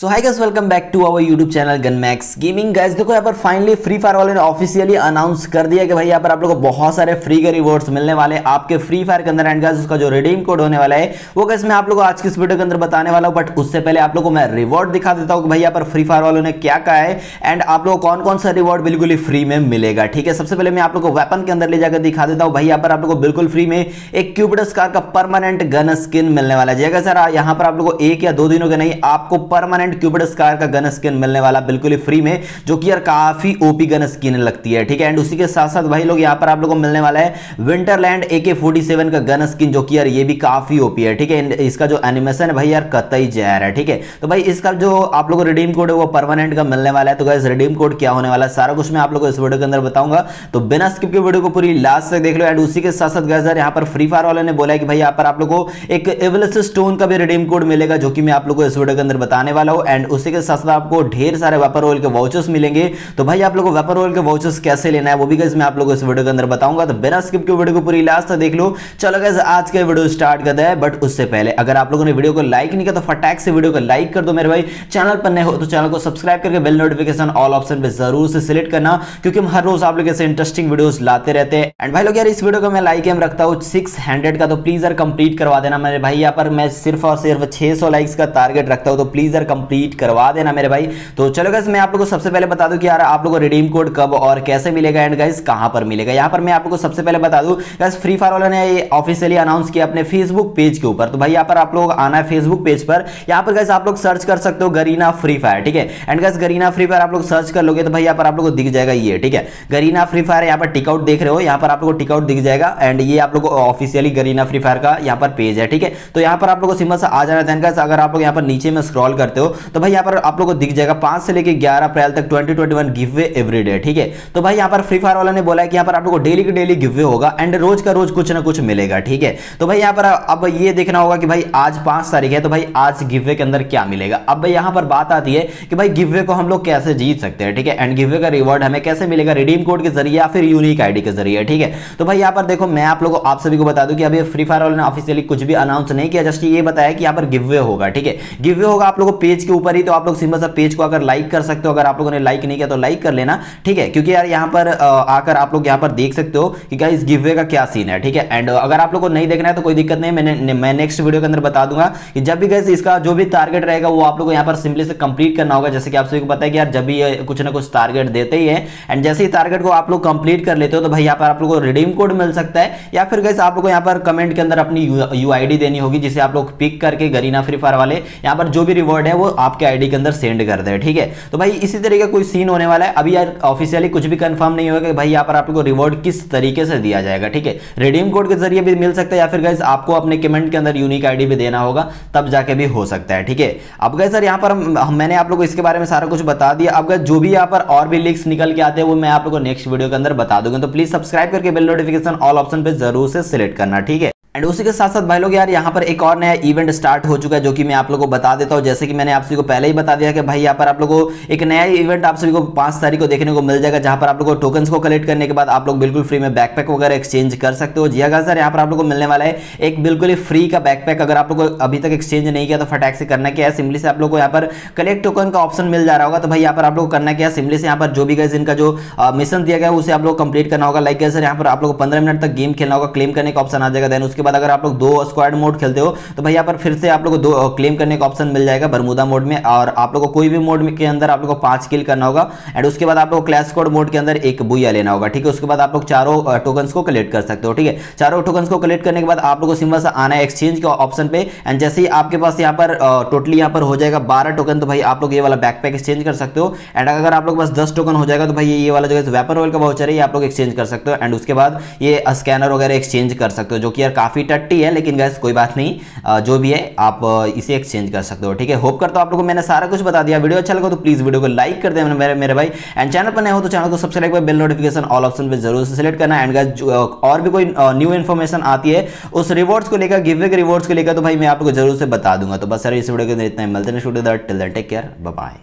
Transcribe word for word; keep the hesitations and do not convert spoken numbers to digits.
So hi guys, welcome back to our YouTube channel गनमैक्स gaming. Guys देखो यहाँ पर finally free fire वालों ने ऑफिशियली अनाउंस कर दिया कि भाई यहाँ पर आप लोगों को बहुत सारे फ्री के रिवॉर्ड्स मिलने वाले आपके फ्री फायर के अंदर। एंड गाइस उसका जो रिडीम कोड होने वाला है वो गाइस मैं आप लोगों को आज की इस वीडियो के अंदर बताने वाला हूँ। बट उससे पहले आप लोग को मैं रिवॉर्ड दिखा देता हूँ कि भाई यहाँ पर फ्री फायर वालों ने क्या कहा है एंड आप लोग को कौन कौन सा रिवॉर्ड बिल्कुल ही फ्री में मिलेगा। ठीक है, सबसे पहले मैं आप लोग को वेपन के अंदर ले जाकर दिखा देता हूँ। भाई यहाँ पर आप लोग को बिल्कुल फ्री में एक क्यूपिड स्कार का परमानेंट गन स्किन मिलने वाला है। जगह सर यहाँ पर आप लोग को एक या दो दिनों का नहीं, आपको परमानेंट क्यूपिड स्कार का गन स्किन मिलने वाला बिल्कुल ही फ्री में, जो कि यार काफी ओपी गन स्किन लगती है। ठीक है, एंड उसी के साथ साथ भाई लोग यहाँ पर आप लोगों को मिलने वाला है विंटरलैंड ए के सैंतालीस का गन स्किन, जो कि यार ये भी काफी ओपी है। ठीक है, एंड इसका जो एनिमेशन है भाई यार कतई जहर है। ठीक है, तो भाई इसका जो आप लोगों को रिडीम कोड है वो परमानेंट का मिलने वाला है। तो गाइस रिडीम कोड क्या होने वाला है सारा कुछ मैं आप लोगों को इस वीडियो के अंदर बताऊंगा, तो बिना स्किप के वीडियो को पूरी लास्ट तक देख लो। एंड उसी के साथ साथ गाइस यार यहाँ पर फ्री फायर वालों ने बोला है कि भाई यहाँ पर आप लोगों को एक एवलिस स्टोन का भी रिडीम कोड मिलेगा, जो कि मैं आप लोगों को इस वीडियो के अंदर बताने वाला हूं। एंड उसी के साथ साथ आपको ढेर सारे वेपर रोल के वाउचर्स मिलेंगे। तो भाई आप लोगों को वेपर रोल के वाउचर्स कैसे लेना है वो भी गाइस मैं आप लोगों को इस वीडियो के अंदर बताऊंगा, तो बिना स्किप के वीडियो को पूरी लास्ट तक देख लो। चलो गाइस आज का वीडियो स्टार्ट करते हैं, बट उससे पहले अगर आप लोगों ने वीडियो को लाइक नहीं किया तो फटाक से वीडियो को लाइक कर दो मेरे भाई। चैनल पर नए हो तो चैनल को सब्सक्राइब करके बेल नोटिफिकेशन ऑल ऑप्शन पे जरूर से सिलेक्ट करना, क्योंकि हम हर रोज आप लोग ऐसे इंटरेस्टिंग वीडियोस लाते रहते हैं। एंड भाई लोग यार इस वीडियो को मैं लाइक एम रखता हूँ सिक्स हंड्रेड का, तो प्लीज यार कंप्लीट करवा देना मेरे भाई। यहाँ पर मैं सिर्फ और सिर्फ छह सौ लाइक्स का टारगेट रखता हूँ, तो प्लीज यार कंप्लीट करवा देना मेरे भाई। तो चलो गाइस मैं आप लोगों को सबसे पहले बता दूं कि यार आप लोगों को रिडीम कोड कब और कैसे मिलेगा एंड गाइस कहां पर मिलेगा। यहां पर मैं आप लोगों को सबसे पहले बता दूं गाइस फ्री फायर वालों ने ऑफिशियली अनाउंस किया अपने फेसबुक पेज के ऊपर। तो भाई यहां पर आप लोग आना है फेसबुक पेज पर, यहां पर गाइस आप लोग सर्च कर सकते हो गरीना फ्री फायर। ठीक है, and guys Garena free fire आप लोग सर्च कर लोगे तो भाई यहां पर आप लोगों को दिख जाएगा ये। ठीक है, गरीना फ्री फायर यहां पर टिकआउट देख रहे हो, यहां पर आप लोगों को टिकआउट दिख जाएगा। एंड ये आप लोग ऑफिशियली गरीना फ्री फायर का यहां पर पेज है। ठीक है, तो यहां पर आप लोगों को सिंपल से आ जाना चाहिए। गाइस अगर आप लोग यहां पर नीचे में स्क्रॉल करते हो तो भाई यहाँ पर आप लोगों को दिख जाएगा पांच से लेकर ग्यारह अप्रैल तक twenty twenty one giveaway everyday. ठीक है, तो भाई यहाँ पर फ्री फायर वालों ने बोला है कि यहाँ पर आप लोगों को डेली के डेली गिववे होगा एंड रोज का रोज कुछ ना कुछ मिलेगा। ठीक है, तो भाई यहाँ पर अब ये देखना होगा कि भाई आज पांच तारीख है, तो भाई आज गिववे के अंदर क्या मिलेगा। अब यहाँ पर बात आती है कि भाई गिववे को हम लोग कैसे जीत सकते हैं। ठीक है, एंड गिववे का रिवॉर्ड हमें कैसे मिलेगा, रिडीम कोड के जरिए या फिर यूनिक आईडी के जरिए। ठीक है, तो भाई यहाँ पर देखो मैं आप लोगों को आप सभी को बता दूं कि अभी फ्री फायर वालों ने ऑफिशियली कुछ भी अनाउंस नहीं किया, जस्ट ये बताया कि यहाँ पर गिववे होगा। ठीक है, गिववे होगा आप लोगों को पेज के ऊपर ही, तो आप लोग सिंपल सा पेज को अगर लाइक कर सकते हो, अगर आप लोगों ने लाइक नहीं किया तो लाइक कर लेना। ठीक है, क्योंकि यार यहाँ पर आकर आप लोग यहाँ पर देख सकते हो कि गाइस गिववे का क्या सीन है। ठीक है, एंड अगर आप लोगों को नहीं देखना है तो कोई दिक्कत नहीं, मैंने मैं नेक्स्ट वीडियो के अंदर बता दूंगा कि जब भी गाइस इसका जो भी टारगेट रहेगा वो आप लोगों को यहाँ पर सिंपली से कंप्लीट करना होगा। जैसे कि आप सभी को पता है कि यार जब भी कुछ ना कुछ टारगेट देते ही है, एंड जैसे ही टारगेट को आप लोग कंप्लीट कर लेते हो तो भाई यहाँ पर आप लोगों को रिडीम कोड मिल सकता है, या फिर गाइस आप लोगों को यहाँ पर कमेंट के अंदर अपनी यू आई डी देनी होगी, जिसे आप लोग पिक करके गरीना फ्री फायर वाले यहाँ पर जो भी रिवॉर्ड है वो आपके आईडी के अंदर सेंड कर दे। ठीक है, तो भाई इसी तरीके का कोई सीन होने वाला है। अभी यार ऑफिशियली कुछ भी कंफर्म नहीं होगा कि भाई यहाँ पर आप लोगों को रिवॉर्ड किस तरीके से दिया जाएगा। ठीक है, रिडीम कोड के जरिए भी मिल सकता है, या फिर गाइस आपको अपने कमेंट के अंदर यूनिक आईडी भी देना होगा, तब जाके भी हो सकता है। ठीक है, अब गाइस सर यहाँ पर मैंने आप लोग को इसके बारे में सारा कुछ बता दिया। अब गाइस जो भी यहाँ पर और भी लीक्स निकल के आते हैं वो मैं आप लोग को नेक्स्ट वीडियो के अंदर बता दूंगा, तो प्लीज सब्सक्राइब करके बेल नोटिफिकेशन ऑल ऑप्शन पर जरूर से सिलेक्ट करना। ठीक है, एंड उसी के साथ साथ भाई लोग यार यहाँ पर एक और नया इवेंट स्टार्ट हो चुका है, जो कि मैं आप लोगों को बता देता हूँ। जैसे कि मैंने आप सभी को पहले ही बता दिया कि भाई यहाँ पर आप लोगों को एक नया इवेंट आप सभी को पाँच तारीख को देखने को मिल जाएगा, जहाँ पर आप लोगों को टोकन्स को कलेक्ट करने के बाद आप लोग बिल्कुल फ्री में बैकपैक वगैरह एक्सचेंज कर सकते हो। जी हाँ सर, यहाँ पर आप लोग को मिलने वाला है एक बिल्कुल ही फ्री का बैकपैक। अगर आप लोग को अभी तक एक्सचेंज नहीं किया तो फटाक से करना क्या है, सिंपली से आप लोग को यहाँ पर कलेक्ट टोकन का ऑप्शन मिल जा रहा होगा। तो भाई यहाँ पर आप लोग को करना क्या है, सिंपली से यहाँ पर जो भी गाइस इनका जो मिशन दिया गया उसे आप लोग कंप्लीट करना होगा। लाइक सर यहाँ पर आप लोग को पंद्रह मिनट तक गेम खेलना होगा, क्लेम करने का ऑप्शन आ जाएगा। देन के बाद अगर आप लोग दो स्क्वाड मोड खेलते हो तो भाई यहाँ पर फिर से आप लोगों को दो क्लेम करने का ऑप्शन मिल जाएगा बरमूदा मोड में, और आप लोगों को कोई भी मोड के अंदर आप लोगों को पांच किल करना होगा। एंड उसके बाद आप लोगों को क्लैश स्क्वाड मोड के अंदर एक बुया लेना होगा। ठीक है, उसके बाद आप लोग चारों टोकन्स को कलेक्ट कर सकते हो। ठीक है, चारों टोकन्स को कलेक्ट करने के बाद आप लोगों को सिंपल से आना है एक्सचेंज के ऑप्शन पे, एंड जैसे ही आपके पास यहाँ पर टोटली यहाँ पर हो जाएगा बारह टोकन, तो भाई आप लोग ये वाला बैकपैक एक्सचेंज कर सकते हो। एंड अगर आप लोग पास दस टोकन हो जाएगा तो भाई ये वाला जो है वेपन रॉयल का वाउचर है आप लोग एक्सचेंज कर सकते हो। एंड उसके बाद ये स्कैनर वगैरह एक्सचेंज कर सकते हो, जो कि काफी टट्टी है, लेकिन गाइस कोई बात नहीं, जो भी है आप इसे एक्सचेंज कर सकते हो। ठीक है, होप करता हूं आप लोगों को मैंने सारा कुछ बता दिया। वीडियो अच्छा लगा तो प्लीज वीडियो को लाइक कर देना मेरे मेरे भाई। एंड चैनल पर नए हो तो चैनल को सब्सक्राइब कर बेल नोटिफिकेशन ऑल ऑप्शन पे जरूर से सेलेक्ट करना। एंड गाइस और भी कोई न्यू इन्फॉर्मेशन आती है उस रिवॉर्ड्स को लेकर, गिव अवे के रिवॉर्ड्स को लेकर, तो भाई मैं आपको जरूर से बता दूंगा। तो बस सर इस वीडियो के अंदर इतना ही, मिलते हैं, टेक केयर, बाय बाय।